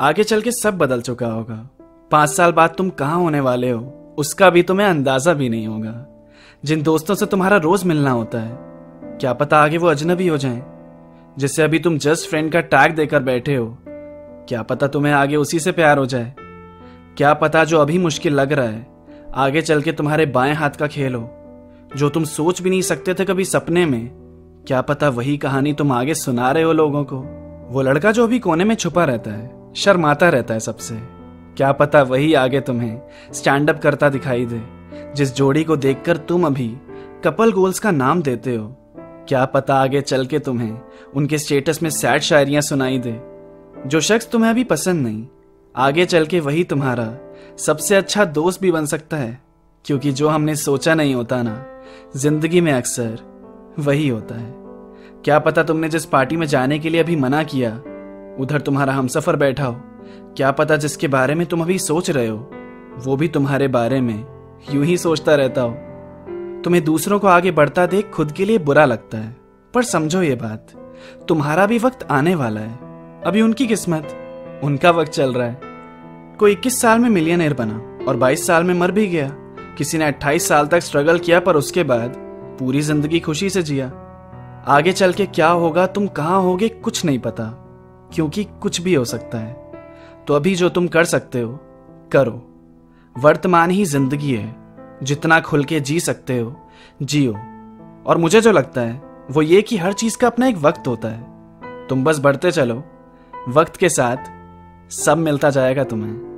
आगे चल के सब बदल चुका होगा। 5 साल बाद तुम कहाँ होने वाले हो उसका भी तुम्हें अंदाजा भी नहीं होगा। जिन दोस्तों से तुम्हारा रोज मिलना होता है, क्या पता आगे वो अजनबी हो जाएं। जिसे अभी तुम जस्ट फ्रेंड का टैग देकर बैठे हो, क्या पता तुम्हें आगे उसी से प्यार हो जाए। क्या पता जो अभी मुश्किल लग रहा है आगे चल के तुम्हारे बाएं हाथ का खेल हो। जो तुम सोच भी नहीं सकते थे कभी सपने में, क्या पता वही कहानी तुम आगे सुना रहे हो लोगों को। वो लड़का जो अभी कोने में छुपा रहता है, शर्माता रहता है सबसे, क्या पता वही आगे तुम्हें स्टैंड अप करता दिखाई दे। जिस जोड़ी को देखकर तुम अभी कपल गोल्स का नाम देते हो, क्या पता आगे चल के तुम्हें उनके स्टेटस में सैड शायरियां सुनाई दे। जो शख्स तुम्हें अभी पसंद नहीं, आगे चल के वही तुम्हारा सबसे अच्छा दोस्त भी बन सकता है, क्योंकि जो हमने सोचा नहीं होता ना, जिंदगी में अक्सर वही होता है। क्या पता तुमने जिस पार्टी में जाने के लिए अभी मना किया, उधर तुम्हारा हमसफर बैठा हो। क्या पता जिसके बारे में तुम अभी सोच रहे हो, वो भी तुम्हारे बारे में यूं ही सोचता रहता हो। तुम्हें दूसरों को आगे बढ़ता देख खुद के लिए बुरा लगता है, पर समझो ये बात, तुम्हारा भी वक्त आने वाला है। अभी उनकी किस्मत, उनका वक्त चल रहा है। कोई 21 साल में मिलियनेयर बना और 22 साल में मर भी गया। किसी ने 28 साल तक स्ट्रगल किया, पर उसके बाद पूरी जिंदगी खुशी से जिया। आगे चल के क्या होगा, तुम कहाँ होगे, कुछ नहीं पता, क्योंकि कुछ भी हो सकता है। तो अभी जो तुम कर सकते हो करो। वर्तमान ही जिंदगी है, जितना खुल के जी सकते हो जियो। और मुझे जो लगता है वो ये कि हर चीज का अपना एक वक्त होता है। तुम बस बढ़ते चलो, वक्त के साथ सब मिलता जाएगा तुम्हें।